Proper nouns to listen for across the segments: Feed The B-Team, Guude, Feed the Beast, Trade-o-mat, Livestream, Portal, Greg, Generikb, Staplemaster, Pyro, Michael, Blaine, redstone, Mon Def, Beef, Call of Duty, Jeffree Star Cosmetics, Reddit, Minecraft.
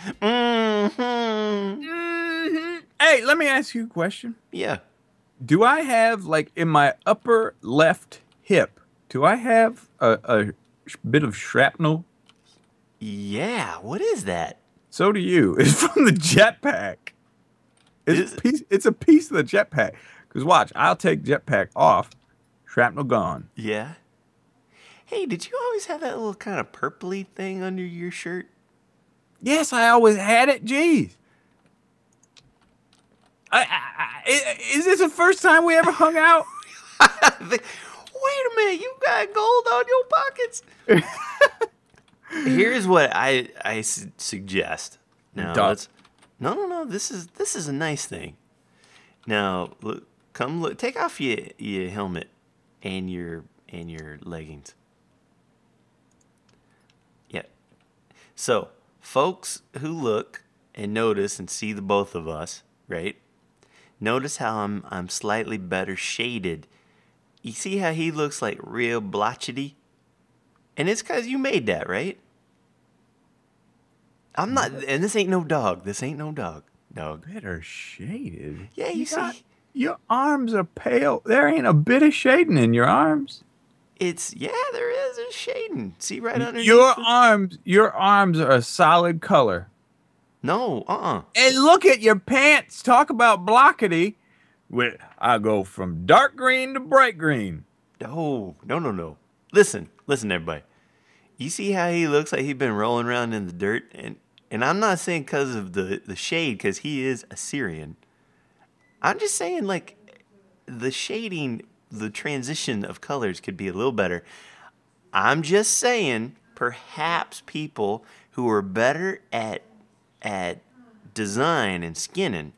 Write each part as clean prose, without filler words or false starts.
Hey, let me ask you a question. Yeah. Do I have, like, in my upper left hip, do I have a bit of shrapnel? Yeah, what is that? So do you. It's from the jetpack. It's a piece of the jetpack. Because watch, I'll take jetpack off, shrapnel gone. Yeah. Hey, did you always have that little kind of purpley thing under your shirt? Yes, I always had it. Jeez. Is this the first time we ever hung out? Wait a minute, you got gold on your pockets. Here's what I suggest. Now, no. This is a nice thing. Now, look, come look. Take off your helmet and your leggings. Yeah. So, folks who look and notice and see the both of us, right? Notice how I'm slightly better shaded. You see how he looks like real blotchety? And it's because you made that, right? I'm not, and this ain't no dog. This ain't no dog. Dog. Better shaded? Yeah, you see? Your arms are pale. There ain't a bit of shading in your arms. It's, yeah, there is a shading. See right underneath? Your arms are a solid color. No, And look at your pants. Talk about blockety. I go from dark green to bright green. Oh, no. Listen, everybody. You see how he looks like he's been rolling around in the dirt? And I'm not saying because of the shade, because he is Assyrian. I'm just saying, like, the shading, the transition of colors could be a little better. I'm just saying perhaps people who are better at design and skinning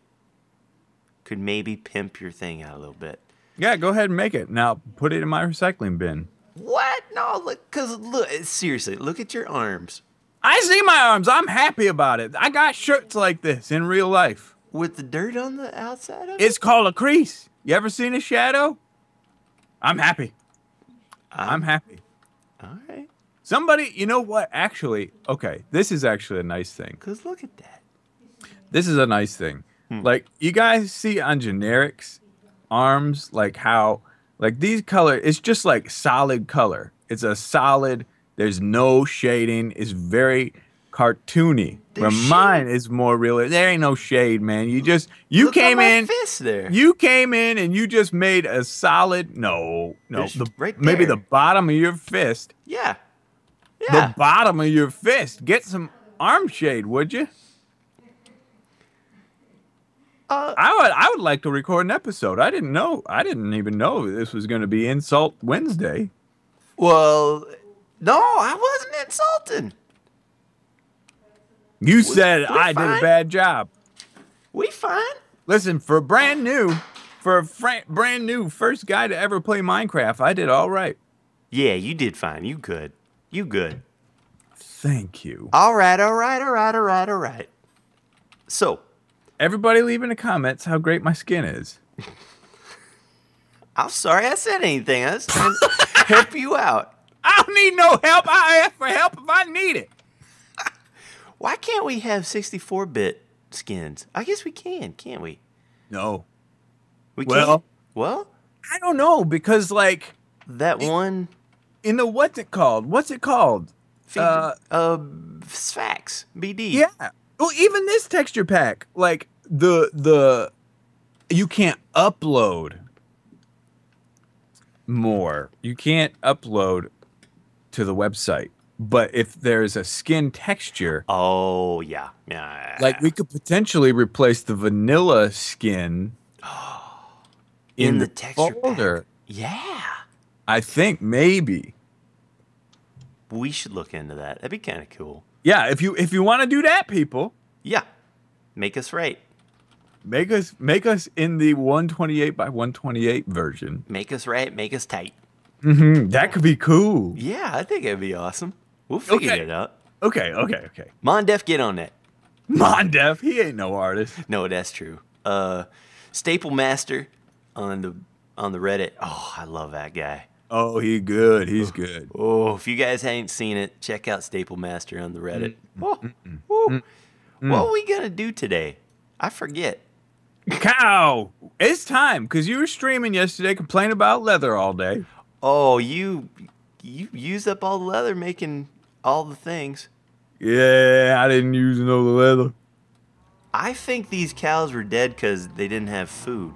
could maybe pimp your thing out a little bit. Yeah, go ahead and make it. Now put it in my recycling bin. What? No, look, seriously, look at your arms. I see my arms. I'm happy about it. I got shirts like this in real life. With the dirt on the outside of it? It's called a crease. You ever seen a shadow? I'm happy. I'm happy. All right. Somebody, you know what? Actually, okay, this is actually a nice thing. Because look at that. This is a nice thing. Like, you guys see on Generikb's arms, like how, like these colors, it's just like solid color. It's a solid, there's no shading. It's very cartoony. Where mine is more real. There ain't no shade, man. You came in. Fist there. You came in and you just made a solid. No. Right there. Maybe the bottom of your fist. Yeah. The bottom of your fist. Get some arm shade, would you? I would like to record an episode. I didn't even know this was going to be Insult Wednesday. Well, no, I wasn't insulting. You said I did a bad job. We fine. Listen, for a brand new first guy to ever play Minecraft, I did all right. Yeah, you did fine. You good. You good. Thank you. All right. So, everybody leave in the comments how great my skin is. I'm sorry I said anything. I was trying to help you out. I don't need no help. I ask for help if I need it. Why can't we have 64-bit skins? I guess we can, can't we? No. We can't? Well? I don't know, because, like... In the, what's it called? Sfax, BD. Yeah. Well, even this texture pack, like, you can't upload more. You can't upload to the website. But if there's a skin texture... Oh, yeah. Like, we could potentially replace the vanilla skin... in the texture folder. Pack. Yeah. I think, maybe. We should look into that. That'd be kind of cool. Yeah, if you want to do that, people... Yeah. Make us right. Make us in the 128 by 128 version. Make us right. Make us tight. Mm-hmm. That could be cool. Yeah, I think it'd be awesome. We'll figure it out. Okay. Mon Def, get on that. Mon Def, he ain't no artist. No, that's true. Staplemaster on the Reddit. Oh, I love that guy. Oh, he good. He's good. Oh, if you guys haven't seen it, check out Staplemaster on the Reddit. Mm-mm. Oh. Mm-mm. What are we going to do today? I forget. Cow! It's time, because you were streaming yesterday complaining about leather all day. Oh, you used up all the leather making all the things. Yeah, I didn't use no leather. I think these cows were dead because they didn't have food.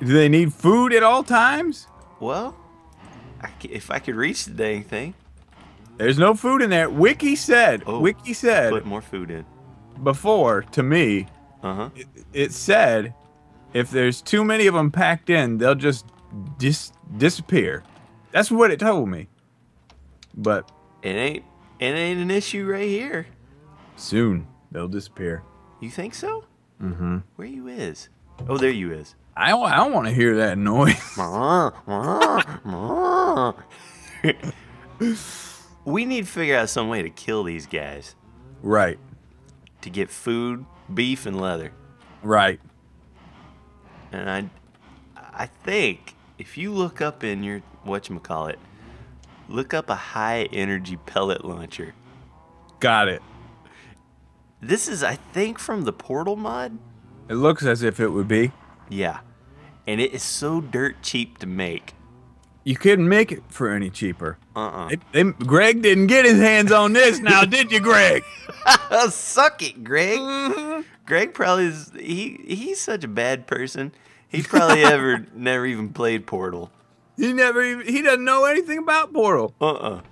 Do they need food at all times? Well, if I could reach the dang thing. There's no food in there. Wiki said, oh, Wiki said. Put more food in. Before, to me, it said if there's too many of them packed in, they'll just disappear. That's what it told me. But it ain't an issue right here. Soon they'll disappear. You think so? Mm-hmm. Where you is? Oh, there you is. I don't want to hear that noise. We need to figure out some way to kill these guys. Right. To get food, beef, and leather. Right. And I think if you look up in your whatchamacallit, look up a high-energy pellet launcher. Got it. This is, I think, from the Portal mod. It looks as if it would be. Yeah. And it is so dirt cheap to make. You couldn't make it for any cheaper. Greg didn't get his hands on this now, did you, Greg? Suck it, Greg. Greg probably is, he's such a bad person. He probably never even played Portal. He doesn't know anything about Portal. Ha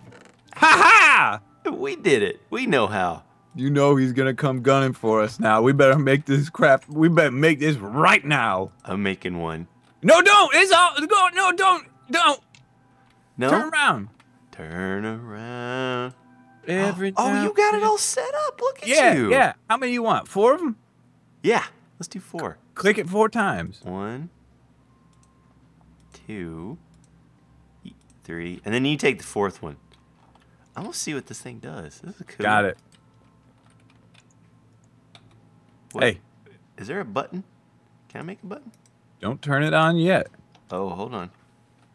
ha! We did it. We know how. You know he's gonna come gunning for us now. We better make this crap. We better make this right now. I'm making one. No, don't! It's all go. No, don't. Don't. No. Turn around. Turn around. Every time. Oh, you got it all set up. Look at you. Yeah. How many you want? 4 of them? Yeah. Let's do 4. Click it 4 times. 1, 2, 3, and then you take the 4th one. I'm gonna see what this thing does. This is cool. Got it. What? Hey. Is there a button? Can I make a button? Don't turn it on yet. Oh, hold on.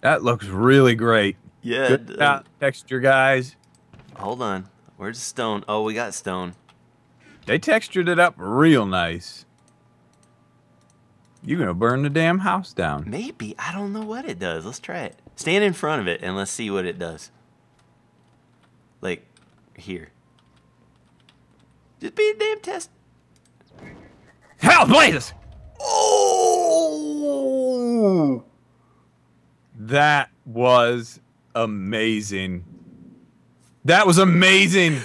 That looks really great. Yeah. Good texture, guys. Hold on. Where's the stone? Oh, we got stone. They textured it up real nice. You're going to burn the damn house down. Maybe. I don't know what it does. Let's try it. Stand in front of it, and let's see what it does. Like, here. Just be a damn test. Hell, blazes! Oh! That was amazing. That was amazing.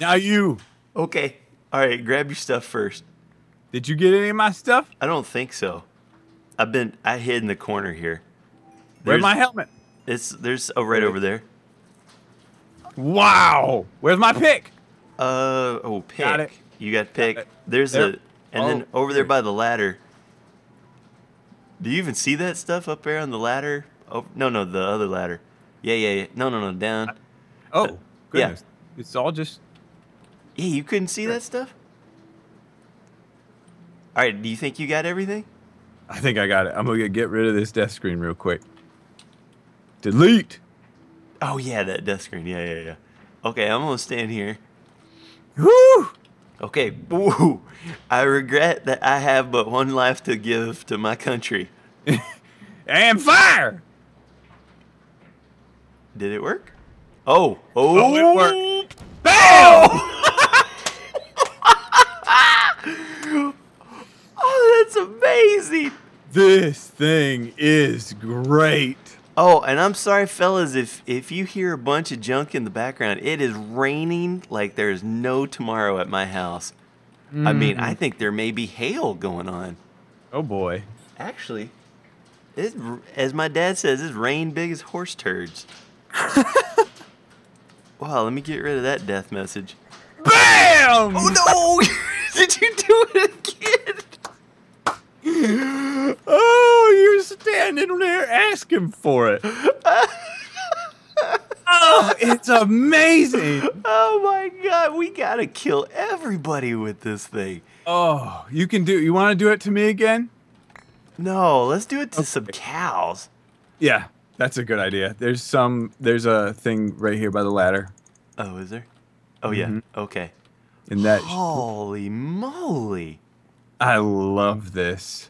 Now you. Okay. All right, grab your stuff first. Did you get any of my stuff? I don't think so. I hid in the corner here. Where's my helmet? Oh, right over there. Wow. Where's my pick? Pick. Got it. You got pick. Then over there by the ladder. Do you even see that stuff up there on the ladder? Oh, no, the other ladder. Yeah. No, down. Oh, goodness. Yeah. It's all just... Yeah, you couldn't see that stuff? All right, do you think you got everything? I think I got it. I'm going to get rid of this death screen real quick. Delete! Oh, yeah, that death screen. Yeah. Okay, I'm going to stand here. Woo! Okay, boo! I regret that I have but one life to give to my country. And fire! Did it work? Oh, it worked! Bam! Oh, that's amazing! This thing is great. Oh, and I'm sorry, fellas, if you hear a bunch of junk in the background, it is raining like there's no tomorrow at my house. I mean, I think there may be hail going on. Oh, boy. Actually, as my dad says, it's rain big as horse turds. Wow, let me get rid of that death message. BAM! Oh, no! Did you do it again? Oh, you're standing there asking for it. Oh, it's amazing. Oh, my God. We got to kill everybody with this thing. Oh, you want to do it to me again? No, let's do it to some cows. Yeah, that's a good idea. There's a thing right here by the ladder. Oh, is there? Oh, yeah. Mm-hmm. Okay. And that... Holy moly. I love this.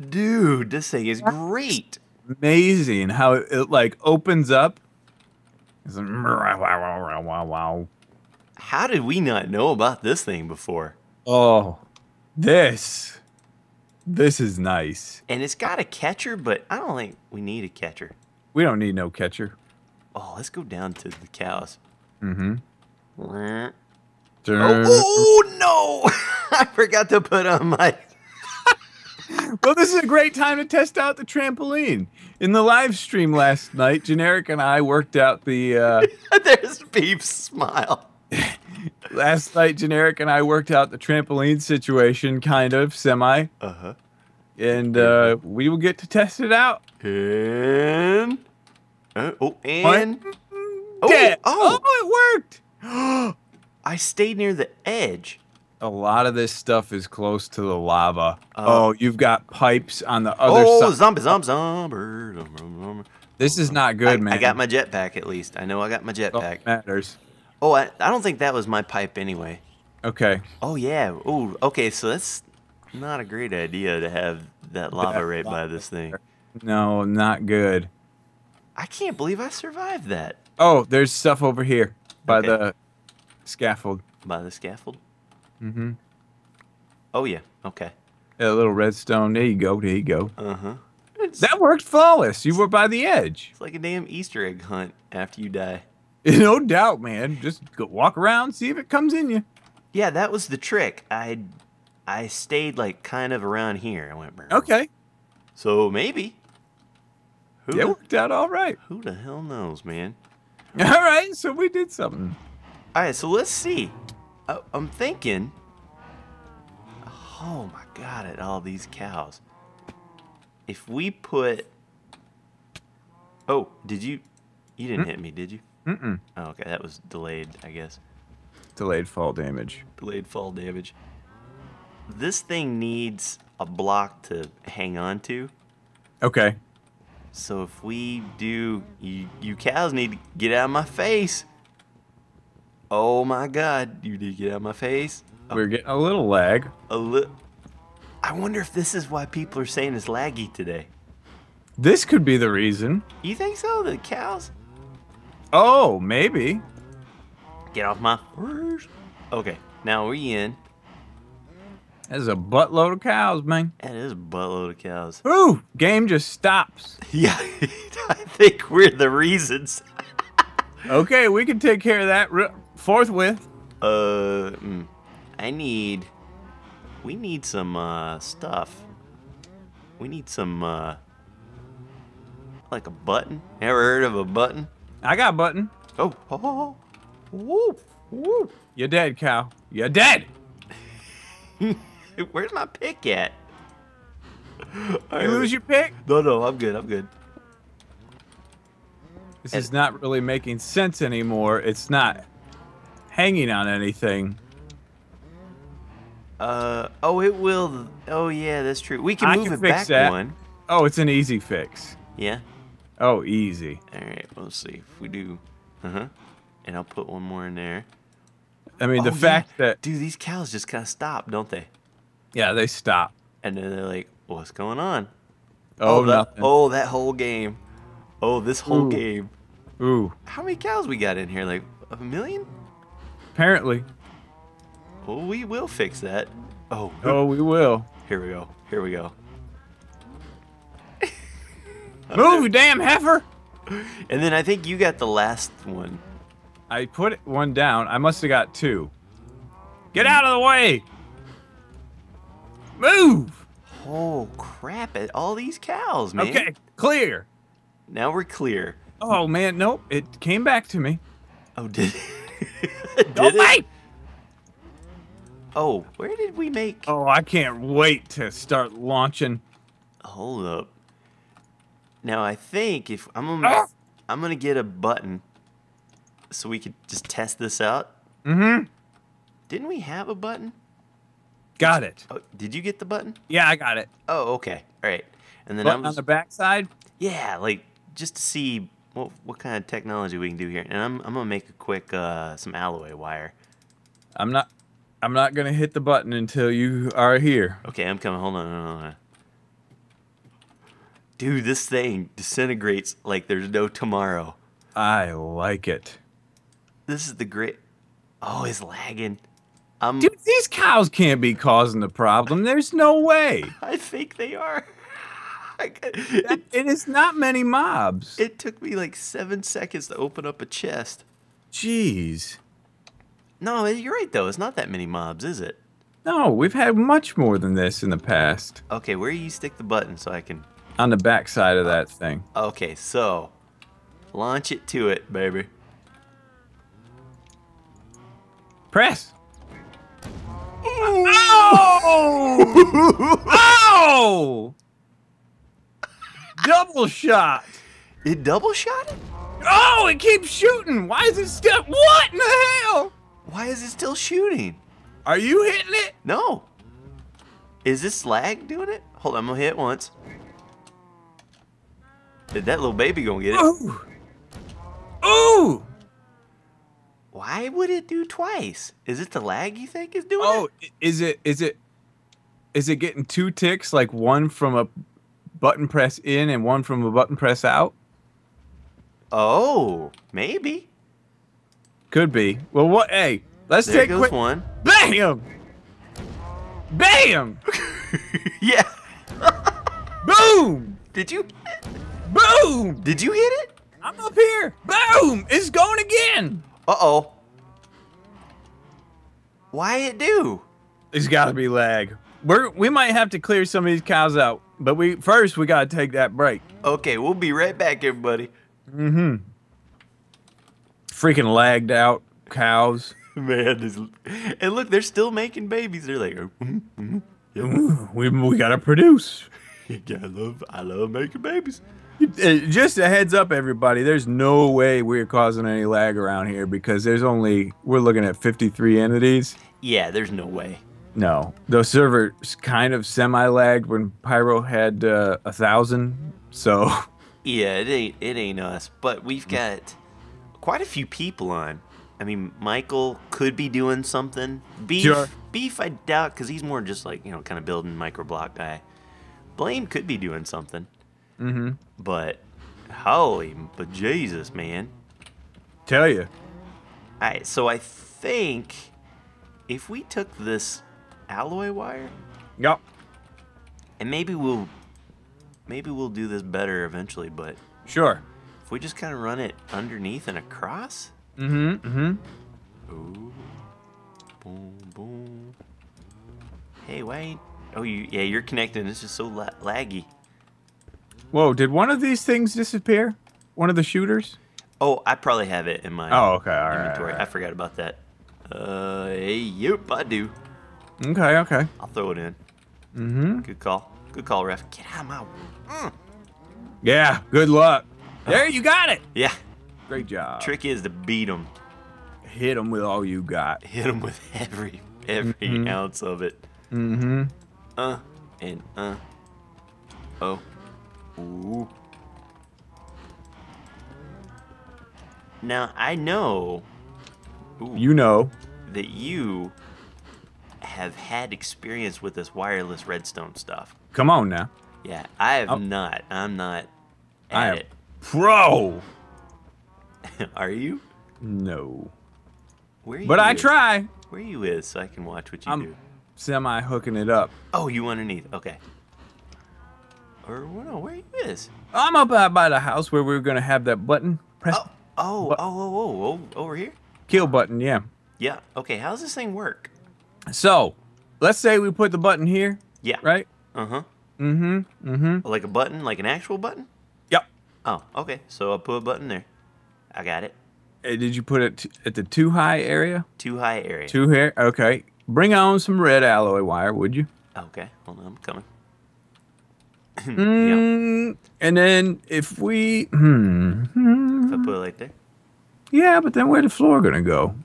Dude, this thing is great. Amazing how it like opens up. It's like, wow. How did we not know about this thing before? Oh, this is nice. And it's got a catcher, but I don't think we need a catcher. We don't need no catcher. Oh, let's go down to the cows. Mm-hmm. Oh, oh no! I forgot to put on my... Well, this is a great time to test out the trampoline. In the live stream last night, Generikb and I worked out the... There's Beef's smile. Last night, Generikb and I worked out the trampoline situation, kind of, semi. Uh-huh. And we will get to test it out. And... oh, and... Oh, oh, oh, it worked! I stayed near the edge. A lot of this stuff is close to the lava. Oh, you've got pipes on the other side. Oh, zombie. This is not good, man. I got my jetpack at least. I know I got my jetpack. Oh, matters. Oh, I don't think that was my pipe anyway. Okay. Oh, yeah. Oh, okay, so that's not a great idea to have that lava right by this thing. No, not good. I can't believe I survived that. Oh, there's stuff over here by the scaffold. By the scaffold? Mm-hmm. Oh, yeah. Okay. A little redstone. There you go. There you go. Uh-huh. That worked flawless. You were by the edge. It's like a damn Easter egg hunt after you die. No doubt, man. Just go walk around, see if it comes in you. Yeah, that was the trick. I stayed, like, kind of around here. I went, okay. So, maybe. It worked out all right. Who the hell knows, man? All right, so we did something. All right, so let's see. I'm thinking, oh my god, at all these cows. If we put, oh, did you, you didn't hit me, did you? Mm-mm. Oh, okay, that was delayed, I guess. Delayed fall damage. Delayed fall damage. This thing needs a block to hang on to. Okay. So if we do, you cows need to get out of my face. Oh my god, you did get out of my face. We're getting a little lag. I wonder if this is why people are saying it's laggy today. This could be the reason. You think so? The cows? Oh, maybe. Get off my... Okay, now we in. That is a buttload of cows, man. That is a buttload of cows. Ooh, game just stops. Yeah, I think we're the reasons. Okay, we can take care of that forthwith. We need some, stuff. We need some, like a button. Ever heard of a button? I got a button. Oh, oh, whoop, whoop. You're dead, cow. You're dead! Where's my pick at? You lose your pick? No, I'm good, I'm good. This is not really making sense anymore. It's not hanging on anything. Oh, it will. Oh, yeah, that's true. We can move it back one. Oh, it's an easy fix. Yeah? Oh, easy. All right, let's see if we do. Uh-huh. And I'll put one more in there. I mean, the fact that... Dude, these cows just kind of stop, don't they? Yeah, they stop. And then they're like, what's going on? Oh, nothing. Oh, that whole game. Oh, this whole game. Ooh. How many cows we got in here? Like, 1 million? Apparently. Well, we will fix that. Oh. Oh, we will. Here we go. Here we go. Move, you damn heifer! And then I think you got the last one. I put one down. I must have got two. Get out of the way! Move! Oh, crap. All these cows, man. Okay, clear. Now we're clear. Oh, man, nope. It came back to me. Oh, did it? Don't wait! Oh, where did we make... Oh, I can't wait to start launching. Hold up. Now, I think if... I'm gonna get a button so we could just test this out. Mm-hmm. Didn't we have a button? Got it. Oh, did you get the button? Yeah, I got it. Oh, okay. All right. And then I'm on the back side? Yeah, like... Just to see what kind of technology we can do here, and I'm gonna make a quick some alloy wire. I'm not gonna hit the button until you are here. Okay, I'm coming. Hold on, Dude, this thing disintegrates like there's no tomorrow. I like it. This is the great. Oh, it's lagging. Dude, these cows can't be causing the problem. There's no way. I think they are. It is not many mobs. It took me like 7 seconds to open up a chest. Jeez. No, you're right, though. It's not that many mobs, is it? No, we've had much more than this in the past. Okay, where do you stick the button so I can... On the back side of that thing. Okay, so... Launch it to it, baby. Press! Oh! Oh! Double shot! It double shot it? Oh, it keeps shooting! Why is it still... What in the hell? Why is it still shooting? Are you hitting it? No. Is this lag doing it? Hold on, I'm gonna hit it once. Did that little baby gonna get it? Ooh! Ooh! Why would it do twice? Is it the lag you think is doing it? Oh, is it getting two ticks, like one from a button press in and one from a button press out? Oh, maybe. Could be. Well, what? Hey, let's take goes one. Bam! Bam! Yeah. Boom! Did you? Boom! Did you hit it? I'm up here. Boom! It's going again. Uh-oh. Why it do? There's got to be lag. We might have to clear some of these cows out, but first we got to take that break. Okay, we'll be right back, everybody. Mm-hmm. Freaking lagged out cows, man. And look, they're still making babies. They're like, we gotta produce. I love making babies. Just a heads up, everybody. There's no way we're causing any lag around here because we're looking at 53 entities. Yeah, there's no way. No, the server's kind of semi-lagged when Pyro had 1,000. So yeah, it ain't us, but we've got quite a few people on. I mean, Michael could be doing something. Beef, sure. Beef, I doubt, because he's more just like, you know, kind of building microblock guy. Blaine could be doing something. Mm-hmm. But holy bejesus, man! Tell you. All right, so I think if we took this alloy wire. Yep. And maybe we'll do this better eventually, but. Sure. We just kind of run it underneath and across? Mm-hmm, mm-hmm. Ooh. Boom, boom. Hey, wait. Oh, yeah, you're connected. It's just so laggy. Whoa, did one of these things disappear? One of the shooters? Oh, I probably have it in my inventory. Right, I forgot about that. Hey, yep, I do. Okay, okay. I'll throw it in. Mm-hmm. Good call. Good call, ref. Get out of my... Yeah, good luck. There, you got it. Yeah. Great job. Trick is to beat them. Hit them with all you got. Hit them with every ounce of it. Mm-hmm. Oh. Ooh. Now, I know... Ooh, you know. That you have had experience with this wireless redstone stuff. Come on, now. Yeah, I have not. I'm not at it. Pro. Are you? No. Where are you? But I try. Where are you so I can watch what you do? Semi hooking it up. Oh, you underneath? Okay. Or no, where are you is? I'm up by the house where we were gonna have that button. Press. Oh, over here. Kill button, yeah. Yeah. Okay. How's this thing work? So, let's say we put the button here. Yeah. Right. Uh huh. Mhm. Mhm. Like a button, like an actual button. Oh, okay. So I'll put a button there. I got it. Hey, did you put it at the too high area? Too high area. Too high. Okay. Bring on some red alloy wire, would you? Okay. Hold on, I'm coming. Yep. And then if we... If I put it like there? Yeah, but then where's the floor going to go?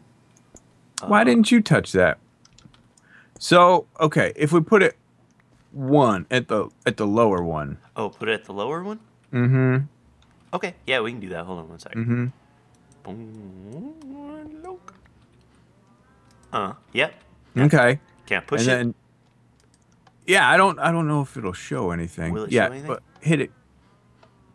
Why didn't you touch that? So, okay. If we put it at the lower one. Oh, put it at the lower one? Mm-hmm. Okay, yeah, we can do that. Hold on one second. Mm-hmm. Huh. Yep. Okay. Can't push it. Yeah, I don't know if it'll show anything. Will it show anything? But hit it.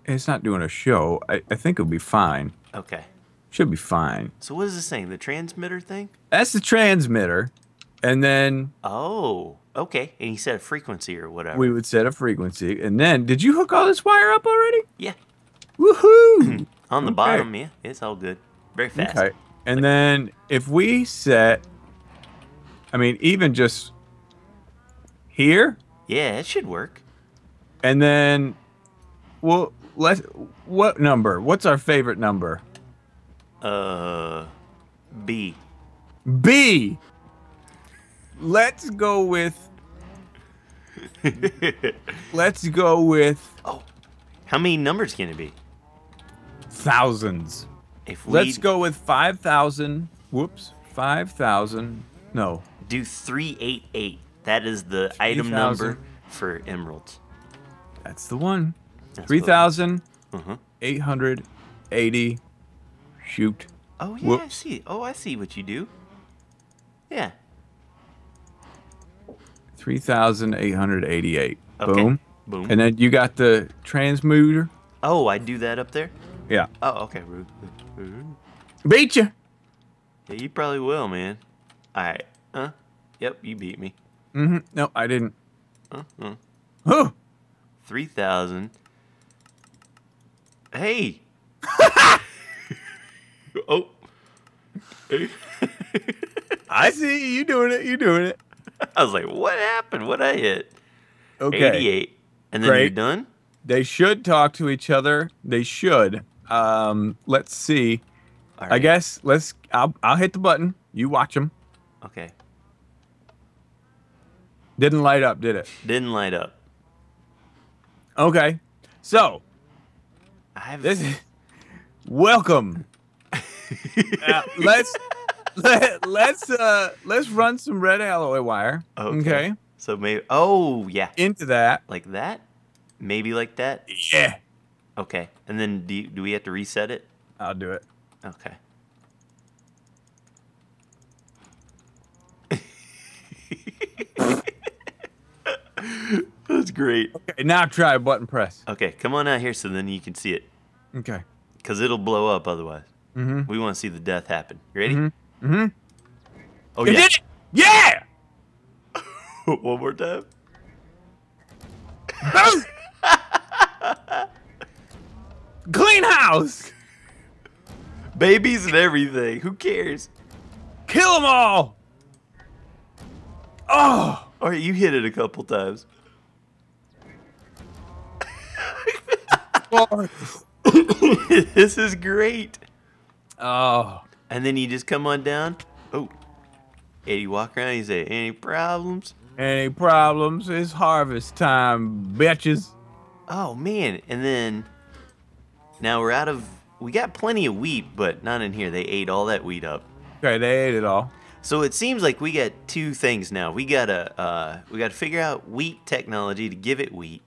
It's not doing a show. I think it'll be fine. Okay. Should be fine. So what is this thing? The transmitter thing? That's the transmitter. And then... Oh, okay. And you set a frequency or whatever. We would set a frequency. And then, did you hook all this wire up already? Yeah. Woohoo! On the bottom, yeah. It's all good. Very fast. Okay. And like, then if we set... I mean, even just... Here? Yeah, it should work. And then... Well, let's... What number? What's our favorite number? B. B! Let's go with... Let's go with... Oh, how many numbers can it be? Thousands. If we... Let's go with 5,000. Whoops. 5,000. No. Do 388. That is the item number for emeralds. That's the one. 3,880. Shoot. Oh, yeah, whoops. I see. Oh, I see what you do. Yeah. 3,888. Okay. Boom. Boom. And then you got the transmuter. Oh, I do that up there? Yeah. Oh, okay. Beat you. Yeah, you probably will, man. All right. Huh? Yep, you beat me. Mm-hmm. No, I didn't. Uh-huh. Oh! 3,000. Hey! Oh. Hey. I see you doing it. You're doing it. I was like, what happened? What I hit? Okay. 88. And then you're done? They should talk to each other. They should. Let's see. All right. I guess I'll hit the button. You watch them. Okay. Didn't light up, did it? Didn't light up. Okay. So, welcome. Let's run some red alloy wire. Okay. So maybe into that. Like that? Maybe like that? Yeah. Okay. And then do we have to reset it? I'll do it. Okay. That's great. Okay, now try a button press. Okay, come on out here so then you can see it. Okay. Because it'll blow up otherwise. Mm-hmm. We want to see the death happen. You ready? Mm-hmm. Mm-hmm. Oh, yeah. Did it? Yeah! One more time. Boom! Clean house! Babies and everything. Who cares? Kill them all! Oh! All right, you hit it a couple times. This is great. Oh. And then you just come on down. Oh. And you walk around and you say, any problems? Any problems? It's harvest time, bitches. Oh, man. And then now we're out of... We got plenty of wheat, but not in here. They ate all that wheat up. Okay, they ate it all. So it seems like we got two things now. We gotta figure out wheat technology to give it wheat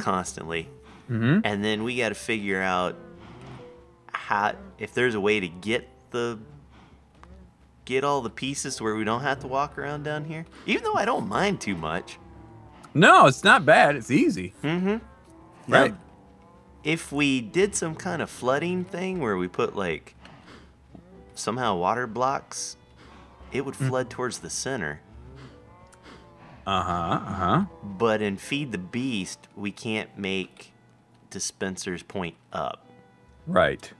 constantly, and then we gotta figure out how, if there's a way to get all the pieces where we don't have to walk around down here. Even though I don't mind too much. No, it's not bad. It's easy. Right. Now, if we did some kind of flooding thing where we put like somehow water blocks, it would flood towards the center. But in Feed the Beast, we can't make dispensers point up. Right.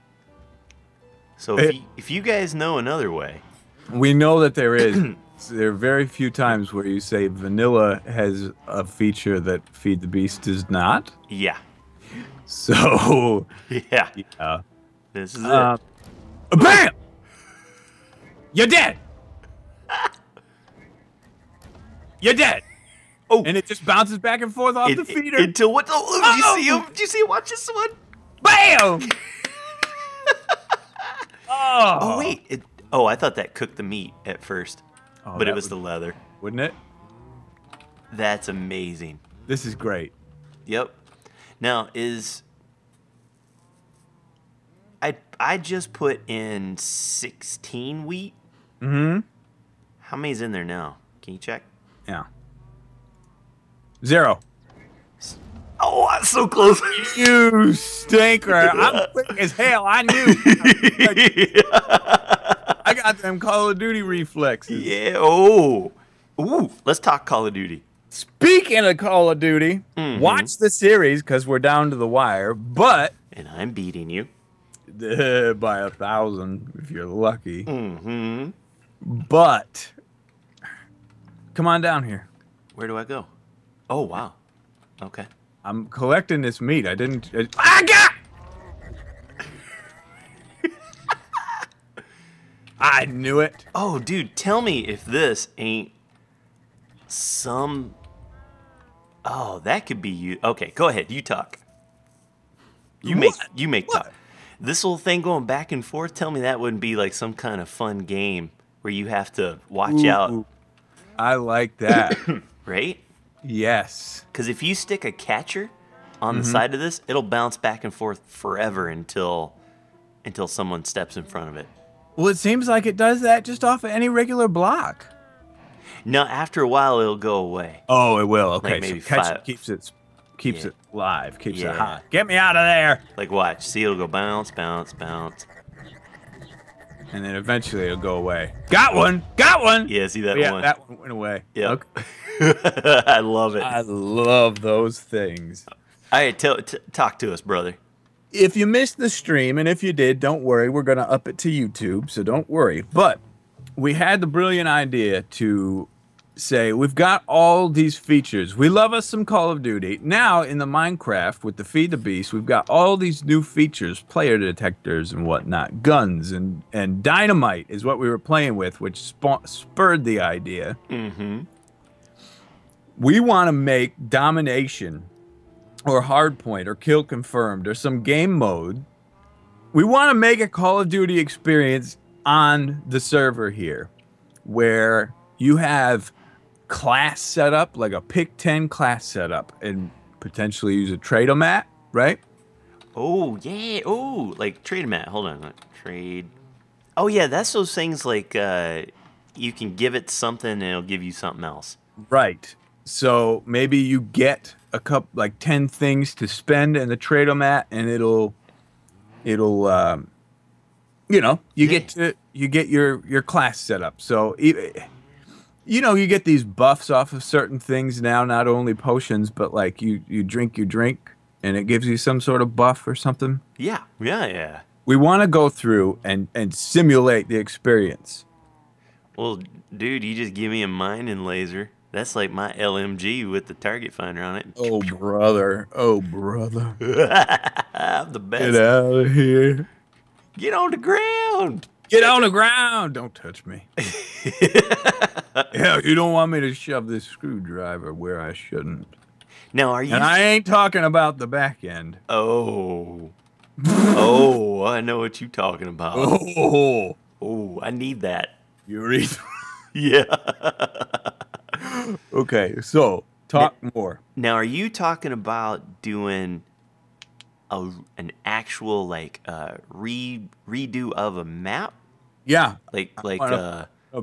So if you guys know another way. We know that there is. There are very few times where you say vanilla has a feature that Feed the Beast does not. Yeah. So. Yeah. This is it. BAM! You're dead. You're dead. Oh, and it just bounces back and forth off the feeder until what? Oh, do you see him? Do you see him? Watch this one. Bam! Oh wait. Oh, I thought that cooked the meat at first, but it was the leather, wouldn't it? That's amazing. This is great. Yep. Now I just put in 16 wheat. How many's in there now? Can you check? Yeah. 0. Oh, I'm so close. You stinker. I'm quick as hell. I knew. I got them Call of Duty reflexes. Yeah. Oh. Ooh. Let's talk Call of Duty. Speaking of Call of Duty, watch the series because we're down to the wire. But and I'm beating you by 1,000 if you're lucky. But come on down here. Where do I go? Oh wow. Okay. I'm collecting this meat. I didn't. I got. I knew it. Oh, dude, tell me if this ain't some. Oh, that could be you. Okay, go ahead. You talk. You what? you make talk. This little thing going back and forth. Tell me that wouldn't be like some kind of fun game where you have to watch out. I like that. Right? Yes. Because if you stick a catcher on the side of this, it'll bounce back and forth forever until someone steps in front of it. Well, it seems like it does that just off of any regular block. No, after a while, it'll go away. Oh, it will. Okay, like maybe so catcher keeps it live, keeps it hot. Get me out of there! Like, watch. See, it'll go bounce, bounce, bounce. And then eventually it'll go away. Got one! Got one! Yeah, see that one? That one went away. Yeah. Okay. I love it. I love those things. All right, talk to us, brother. If you missed the stream, and if you did, don't worry. We're going to up it to YouTube, so don't worry. But we had the brilliant idea to say, we've got all these features. We love us some Call of Duty. Now, in the Minecraft, with the Feed the Beast, we've got all these new features, player detectors and whatnot, guns, and dynamite is what we were playing with, which spurred the idea. We want to make domination or hardpoint or kill confirmed or some game mode. We want to make a Call of Duty experience on the server here where you have class set up, like a pick 10 class setup, and potentially use a trade-o-mat, right? Oh, yeah. Oh, like trade-o-mat. Hold on. Trade. Oh, yeah. That's those things like you can give it something and it'll give you something else. Right. So maybe you get a couple, like 10 things to spend in the trade-o-mat, and it'll you know, you get your class set up. So, you know, you get these buffs off of certain things now, not only potions, but like you drink your drink, and it gives you some sort of buff or something. Yeah, yeah, yeah. We want to go through and simulate the experience. Well, dude, you just give me a mining laser. That's like my LMG with the target finder on it. Oh, brother. Oh, brother. I'm the best. Get out of here. Get on the ground. Get on the ground. Don't touch me. Hell, you don't want me to shove this screwdriver where I shouldn't. Now, are you... And I ain't talking about the back end. Oh. Oh, I know what you're talking about. Oh. Oh, I need that. You read? Yeah. Okay, so talk more. Now, are you talking about doing an actual like redo of a map? Yeah, like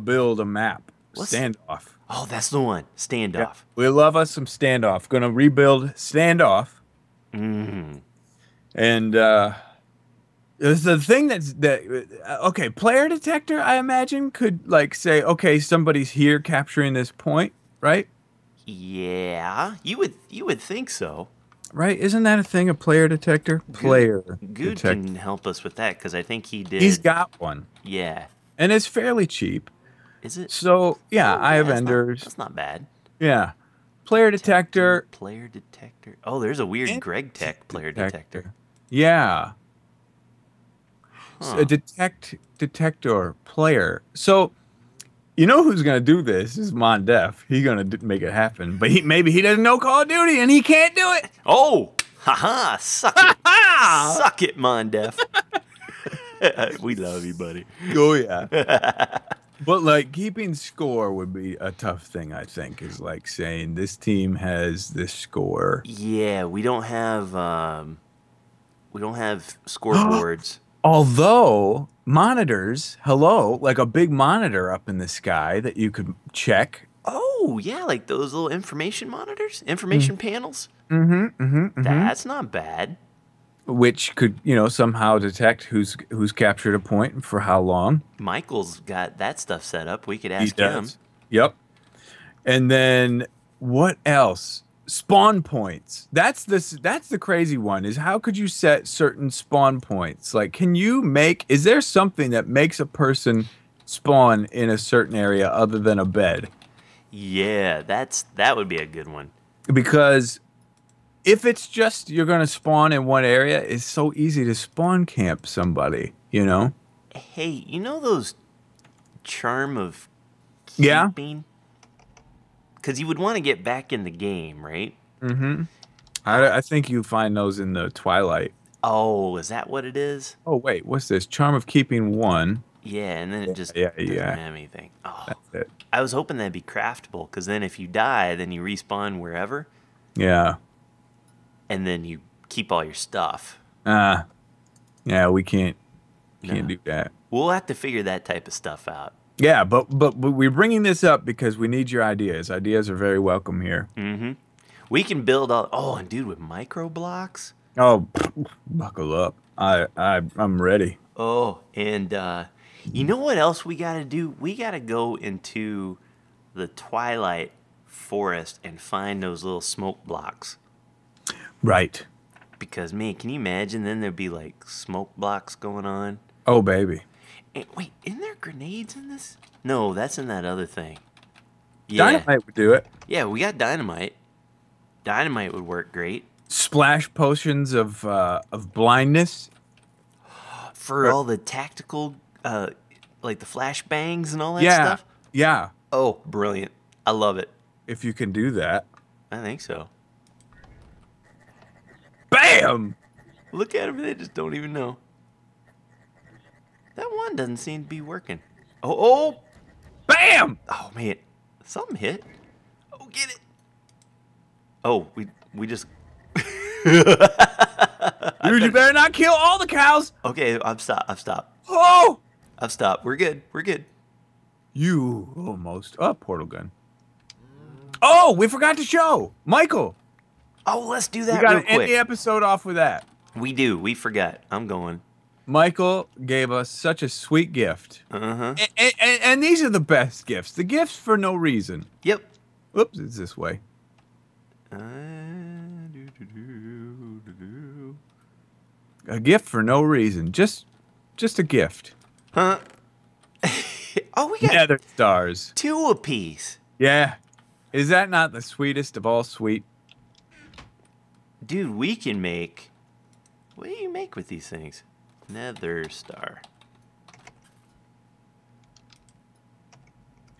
build a map. Standoff. Oh, that's the one. Standoff. Yeah. We love us some Standoff. Gonna rebuild Standoff. And there's the thing okay, player detector, I imagine, could like say, okay, somebody's here capturing this point, right? Yeah, you would think so, right? Isn't that a thing, a player detector? Guude can help us with that because I think he did. He's got one. Yeah, and it's fairly cheap. Is it? So yeah, I have Enders. That's not bad. Yeah, player detector. Player detector. Oh, there's a weird Greg tech player detector. Yeah. Huh. So detector player. So, you know who's gonna do this is Mon Def. He's gonna make it happen. But maybe he doesn't know Call of Duty and he can't do it. Oh, haha! Suck it, suck it, Mon Def. We love you, buddy. Oh yeah. But like keeping score would be a tough thing. I think is like saying this team has this score. Yeah, we don't have scoreboards. Although monitors, hello, like a big monitor up in the sky that you could check. Oh, yeah, like those little information monitors, information panels. That's not bad. Which could, you know, somehow detect who's captured a point and for how long. Michael's got that stuff set up. We could ask him. Yep. And then what else? Spawn points. That's the crazy one, is how could you set certain spawn points? Like, can you make, is there something that makes a person spawn in a certain area other than a bed? Yeah, that would be a good one. Because if it's just you're going to spawn in one area, it's so easy to spawn camp somebody, you know? Hey, you know those charm of camping? Yeah. Because you would want to get back in the game, right? Mm-hmm. I think you find those in the Twilight. Oh, is that what it is? Oh, wait, what's this? Charm of keeping one. Yeah, and then it just doesn't have anything. Oh, that's it. I was hoping that'd be craftable, because then if you die, then you respawn wherever. Yeah. And then you keep all your stuff. Yeah, we can't do that. We'll have to figure that type of stuff out. Yeah, but we're bringing this up because we need your ideas. Ideas are very welcome here. Mm-hmm. We can build all. Oh, and dude, with micro blocks. Oh, buckle up! I'm ready. Oh, and you know what else we got to do? We got to go into the Twilight Forest and find those little smoke blocks. Right. Because man, can you imagine? Then there'd be like smoke blocks going on. Oh, baby. Wait, isn't there grenades in this? No, that's in that other thing. Yeah. Dynamite would do it. Yeah, we got dynamite. Dynamite would work great. Splash potions of blindness. For all the tactical, like the flashbangs and all that stuff? Yeah. Oh, brilliant. I love it. If you can do that. I think so. Bam! Look at them. They just don't even know. That one doesn't seem to be working. Oh! Bam! Oh, man. Something hit. Oh, get it. Oh, we just... Dude, you better not kill all the cows. Okay, I've stopped. Oh! I've stopped. We're good. You almost... Oh, portal gun. Oh, we forgot to show. Michael. Oh, let's do that real quick. We gotta end the episode off with that. We do. We forgot. I'm going. Michael gave us such a sweet gift. And these are the best gifts. The gifts for no reason. Yep. Oops, it's this way. A gift for no reason. Just a gift. Huh? Oh, we got nether stars. 2 apiece. Yeah. Is that not the sweetest of all sweet? Dude, we can make... What do you make with these things? Nether star.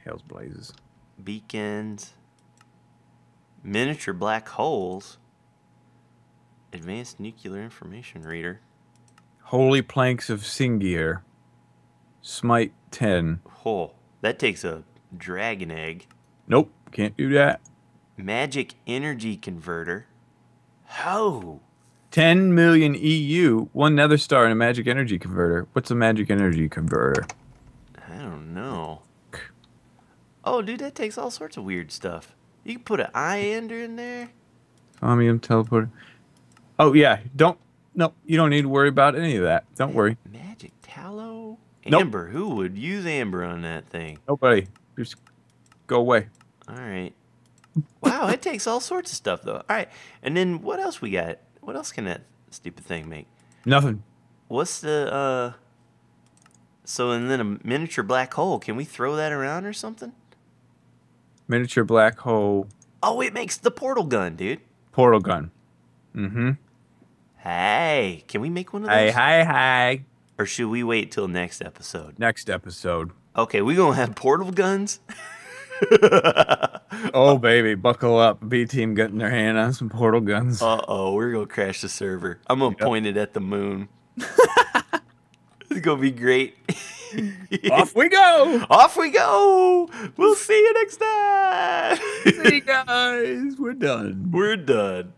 Hell's blazes. Beacons. Miniature black holes. Advanced nuclear information reader. Holy planks of Singier. Smite 10. Oh, that takes a dragon egg. Nope, can't do that. Magic energy converter. How? 10 million EU, 1 nether star, and a magic energy converter. What's a magic energy converter? I don't know. Oh, dude, that takes all sorts of weird stuff. You can put an eye ender in there. Omnium teleporter. Oh, yeah. No, you don't need to worry about any of that. Don't worry. Magic tallow? Amber. Nope. Who would use amber on that thing? Nobody. Just go away. All right. Wow, it takes all sorts of stuff, though. All right. And then what else we got? What else can that stupid thing make? Nothing. What's the, So, and then a miniature black hole. Can we throw that around or something? Miniature black hole. Oh, it makes the portal gun, dude. Portal gun. Mm-hmm. Hey, can we make one of those? Hey. Or should we wait till next episode? Next episode. Okay, we gonna have portal guns? Oh, baby, buckle up. B-team getting their hand on some portal guns. Uh-oh, we're going to crash the server. I'm going to point it at the moon. It's going to be great. Off we go. We'll see you next time. See you guys. We're done.